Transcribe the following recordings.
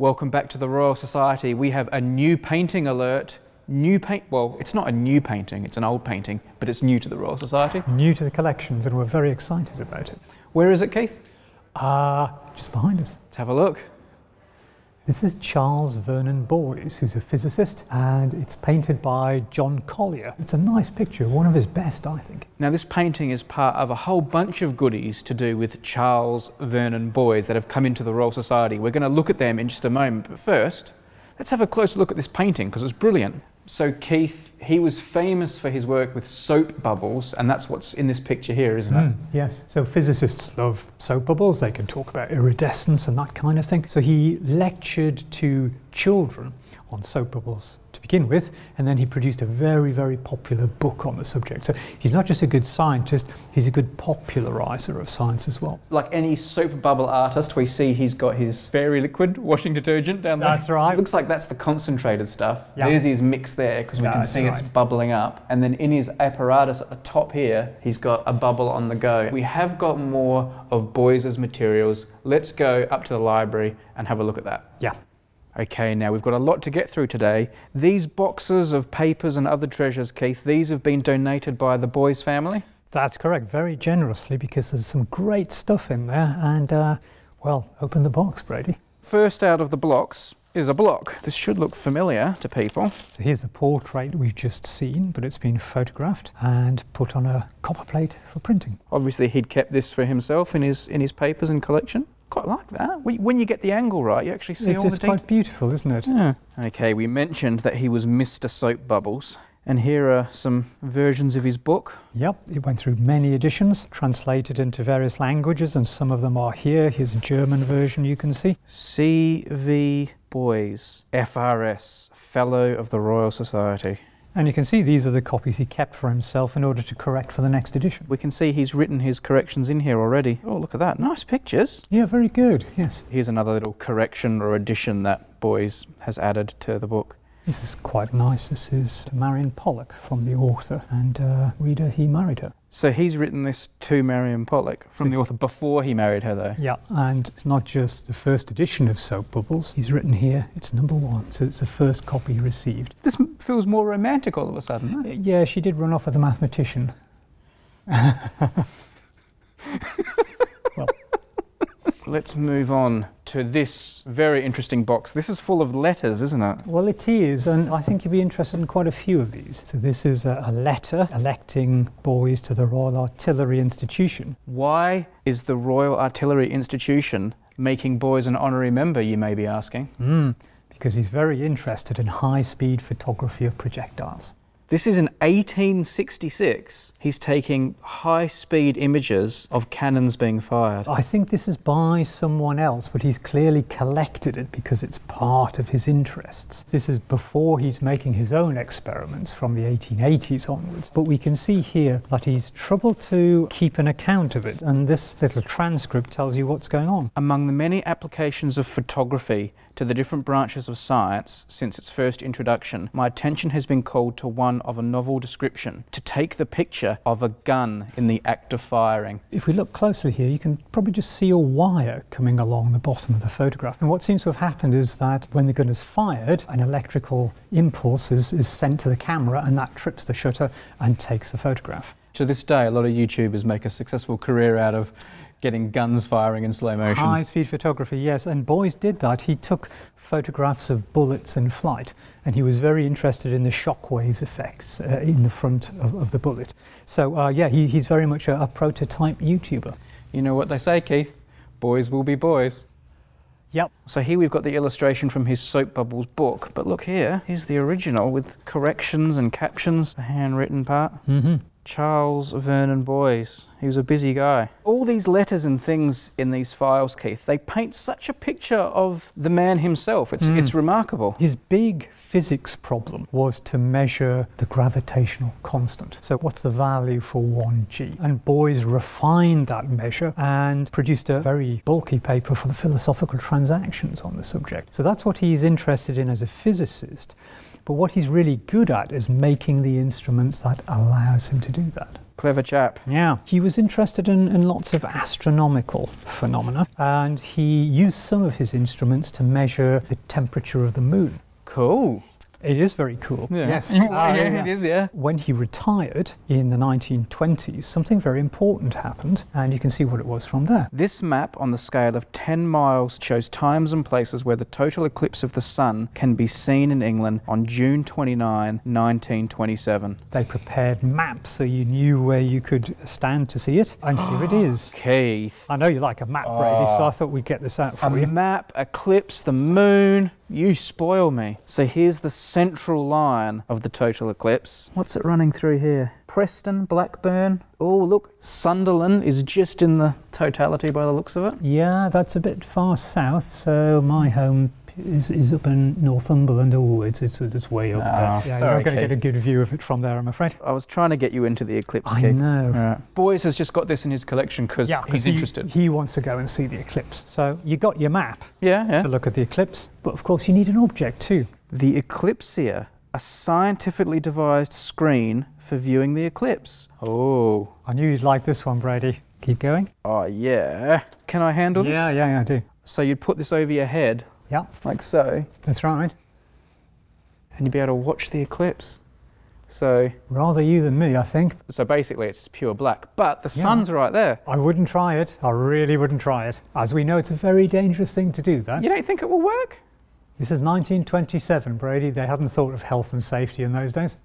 Welcome back to the Royal Society. We have a new painting alert. Well, it's not a new painting, it's an old painting, but it's new to the Royal Society. New to the collections, and we're very excited about it. Where is it, Keith? Just behind us. Let's have a look. This is Charles Vernon Boys, who's a physicist, and it's painted by John Collier. It's a nice picture, one of his best, I think. Now, this painting is part of a whole bunch of goodies to do with Charles Vernon Boys that have come into the Royal Society. We're going to look at them in just a moment, but first, let's have a closer look at this painting, because it's brilliant. So, Keith, he was famous for his work with soap bubbles, and that's what's in this picture here, isn't it? Yes. So physicists love soap bubbles. They can talk about iridescence and that kind of thing. So he lectured to children on soap bubbles to begin with, and then he produced a very, very popular book on the subject. So he's not just a good scientist, he's a good populariser of science as well. Like any soap bubble artist, we see he's got his fairy liquid washing detergent down there. That's right. It looks like that's the concentrated stuff. Yeah. There's his mix there, because we can see it's bubbling up. And then in his apparatus at the top here, he's got a bubble on the go. We have got more of Boys's materials. Let's go up to the library and have a look at that. Yeah. Okay, now we've got a lot to get through today. These boxes of papers and other treasures, Keith, these have been donated by the Boys family? That's correct, very generously, because there's some great stuff in there, and, well, open the box, Brady. First out of the blocks is a block. This should look familiar to people. So here's the portrait we've just seen, but it's been photographed and put on a copper plate for printing. Obviously, he'd kept this for himself in his papers and collection. Quite like that. When you get the angle right, you actually see all the detail. It's quite beautiful, isn't it? Yeah. Okay, we mentioned that he was Mr. Soap Bubbles, and here are some versions of his book. Yep, it went through many editions, translated into various languages, and some of them are here. Here's a German version you can see. C.V. Boys, FRS, Fellow of the Royal Society. And you can see these are the copies he kept for himself in order to correct for the next edition. We can see he's written his corrections in here already. Oh, look at that. Nice pictures. Yeah, very good. Yes. Here's another little correction or addition that Boys has added to the book. This is quite nice. This is Marian Pollock from the author, and reader, he married her. So he's written this to Marian Pollock from the author before he married her, though. Yeah, and it's not just the first edition of Soap Bubbles. He's written here, it's #1, so it's the first copy received. This feels more romantic all of a sudden. Right? Yeah, she did run off with a mathematician. Well, let's move on to this very interesting box. This is full of letters, isn't it? Well, it is, and I think you'd be interested in quite a few of these. So this is a letter electing Boys to the Royal Artillery Institution. Why is the Royal Artillery Institution making Boys an honorary member, you may be asking? Because he's very interested in high-speed photography of projectiles. This is in 1866. He's taking high-speed images of cannons being fired. I think this is by someone else, but he's clearly collected it because it's part of his interests. This is before he's making his own experiments from the 1880s onwards. But we can see here that he's troubled to keep an account of it, and this little transcript tells you what's going on. Among the many applications of photography to the different branches of science since its first introduction, my attention has been called to one of a novel description, to take the picture of a gun in the act of firing. If we look closely here, you can probably just see a wire coming along the bottom of the photograph. And what seems to have happened is that when the gun is fired, an electrical impulse is sent to the camera, and that trips the shutter and takes the photograph. To this day, a lot of YouTubers make a successful career out of getting guns firing in slow motion. High-speed photography, yes, and Boys did that. He took photographs of bullets in flight, and he was very interested in the shockwaves effects in the front of the bullet. So, yeah, he's very much a prototype YouTuber. You know what they say, Keith? Boys will be boys. Yep. So here we've got the illustration from his Soap Bubbles book, but look here, here's the original with corrections and captions, the handwritten part. Mm-hmm. Charles Vernon Boys. He was a busy guy. All these letters and things in these files, Keith, they paint such a picture of the man himself. It's remarkable. His big physics problem was to measure the gravitational constant. So what's the value for 1g? And Boys refined that measure and produced a very bulky paper for the Philosophical Transactions on the subject. So that's what he's interested in as a physicist. But what he's really good at is making the instruments that allows him to to do that. Clever chap. Yeah. He was interested in lots of astronomical phenomena, and he used some of his instruments to measure the temperature of the moon. Cool. It is very cool. Yeah. Yes. Yeah, it is, yeah. When he retired in the 1920s, something very important happened, and you can see what it was from there. This map on the scale of 10 miles shows times and places where the total eclipse of the sun can be seen in England on June 29, 1927. They prepared maps so you knew where you could stand to see it, and here it is. Keith. I know you like a map, Brady, so I thought we'd get this out for you. A map, eclipse, the moon. You spoil me. So here's the central line of the total eclipse. What's it running through here? Preston, Blackburn. Oh, look, Sunderland is just in the totality by the looks of it. Yeah, that's a bit far south, so my home is up in Northumberland. Oh, it's way up there. Yeah, sorry, you're not going to get a good view of it from there, I'm afraid. I was trying to get you into the eclipse, Keith. I know. Right. Boys has just got this in his collection because he's interested. He wants to go and see the eclipse. So you got your map to look at the eclipse, but of course you need an object too. The Eclipsia, a scientifically devised screen for viewing the eclipse. Oh. I knew you'd like this one, Brady. Keep going. Oh, yeah. Can I handle this? Yeah, yeah, I do. So you'd put this over your head. Yeah. Like so. That's right. And you'd be able to watch the eclipse. So. Rather you than me, I think. So basically it's pure black, but the sun's right there. I wouldn't try it. I really wouldn't try it. As we know, it's a very dangerous thing to do, that. You don't think it will work? This is 1927, Brady. They hadn't thought of health and safety in those days.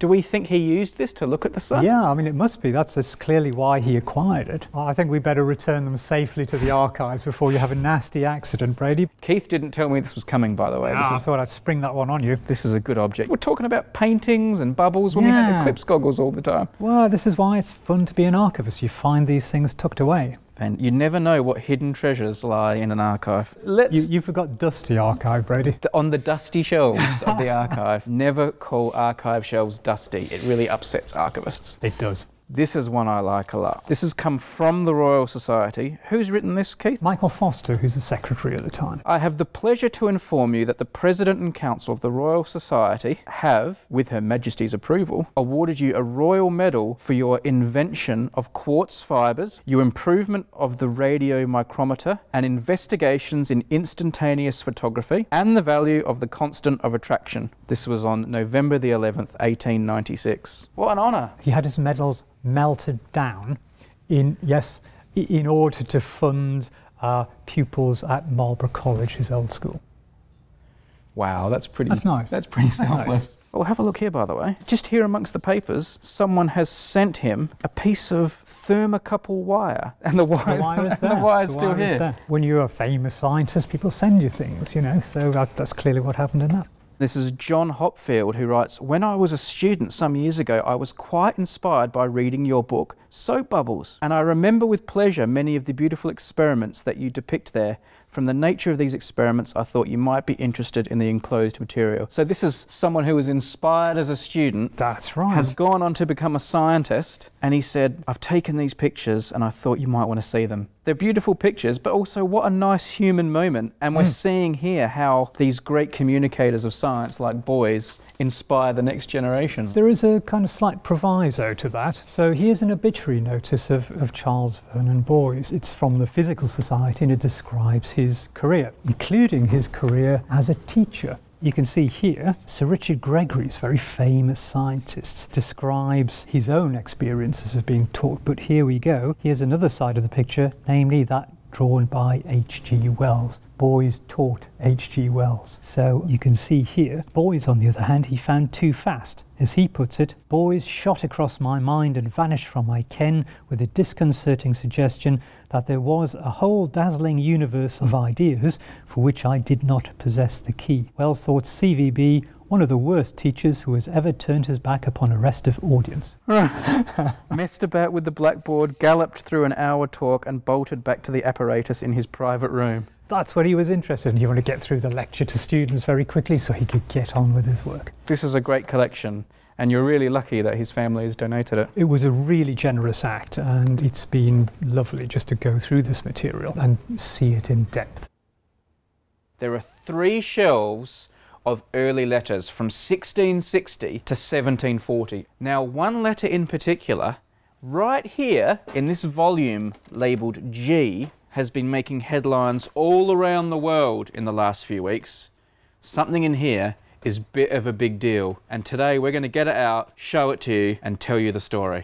Do we think he used this to look at the sun? Yeah, I mean, it must be. That's clearly why he acquired it. I think we better return them safely to the archives before you have a nasty accident, Brady. Keith didn't tell me this was coming, by the way. I thought I'd spring that one on you. This is a good object. We're talking about paintings and bubbles when we had eclipse goggles all the time. Well, this is why it's fun to be an archivist. You find these things tucked away. And you never know what hidden treasures lie in an archive. You forgot dusty archive, Brady. On the dusty shelves of the archive. Never call archive shelves dusty. It really upsets archivists. It does. This is one I like a lot. This has come from the Royal Society. Who's written this, Keith? Michael Foster, who's the secretary at the time. I have the pleasure to inform you that the President and Council of the Royal Society have, with Her Majesty's approval, awarded you a Royal Medal for your invention of quartz fibres, your improvement of the radio micrometer, and investigations in instantaneous photography, and the value of the constant of attraction. This was on November the 11th, 1896. What an honour! He had his medals melted down in order to fund pupils at Marlborough College, his old school. Wow, that's pretty... That's nice. That's pretty selfless. Nice. Oh, have a look here, by the way. Just here amongst the papers, someone has sent him a piece of thermocouple wire. And the wire is there. The wire is still here. When you're a famous scientist, people send you things, you know, so that's clearly what happened in that. This is John Hopfield, who writes, "When I was a student some years ago, I was quite inspired by reading your book, Soap Bubbles, and I remember with pleasure many of the beautiful experiments that you depict there. From the nature of these experiments, I thought you might be interested in the enclosed material." So this is someone who was inspired as a student. That's right. Has gone on to become a scientist, and he said, "I've taken these pictures and I thought you might want to see them." They're beautiful pictures, but also what a nice human moment. And we're seeing here how these great communicators of science like Boys inspire the next generation. There is a kind of slight proviso to that. So here's an obituary notice of Charles Vernon Boys. It's from the Physical Society and it describes his career, including his career as a teacher. You can see here Sir Richard Gregory's very famous scientist describes his own experiences of being taught, but here we go. Here's another side of the picture, namely that drawn by H.G. Wells. Boys taught H.G. Wells. So you can see here, Boys on the other hand, he found too fast. As he puts it, Boys shot across my mind and vanished from my ken with a disconcerting suggestion that there was a whole dazzling universe of ideas for which I did not possess the key. Wells thought CVB one of the worst teachers who has ever turned his back upon a restive audience. Messed about with the blackboard, galloped through an hour talk and bolted back to the apparatus in his private room. That's what he was interested in. He wanted to get through the lecture to students very quickly so he could get on with his work. This is a great collection, and you're really lucky that his family has donated it. It was a really generous act, and it's been lovely just to go through this material and see it in depth. There are three shelves of early letters from 1660 to 1740. Now, one letter in particular, right here in this volume labelled G, has been making headlines all around the world in the last few weeks. Something in here is a bit of a big deal, and today we're going to get it out, show it to you, and tell you the story.